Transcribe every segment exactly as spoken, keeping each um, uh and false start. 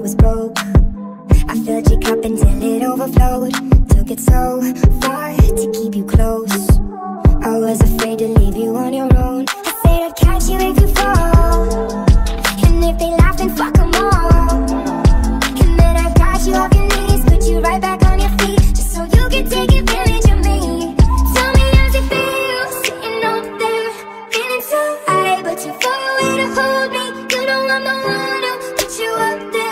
Was broke. I filled your cup until it overflowed. Took it so far to keep you close. I was afraid to leave you on your own. I said I'd catch you if you fall, and if they laugh then fuck them all. And then I got you off your knees, put you right back on your feet, just so you could take advantage of me. Tell me how's it feel, sitting over there, feeling so high, but you're far away to hold me. You know I'm the one who put you up there.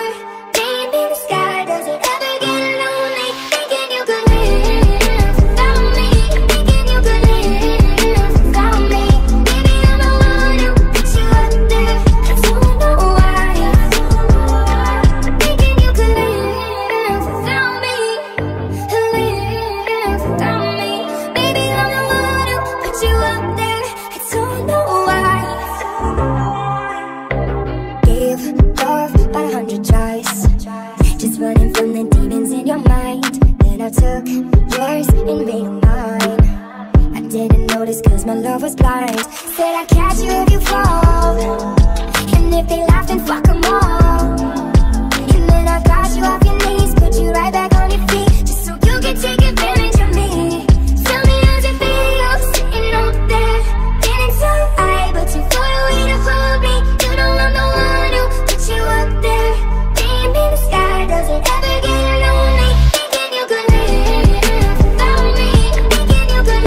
My love was blind. Said I'd catch you if you fall, and if they laugh then fuck them all. And then I got you off your knees, put you right back on your feet, just so you could take advantage of me. Tell me how's it feel, sitting up there, feeling so high, but you're far away to hold me. You know I'm the one who put you up there, being in the sky. Does it ever get lonely, thinking you could live without me, thinking you could live?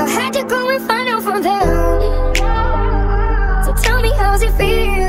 I had to go and find out from them. So tell me how's it feel.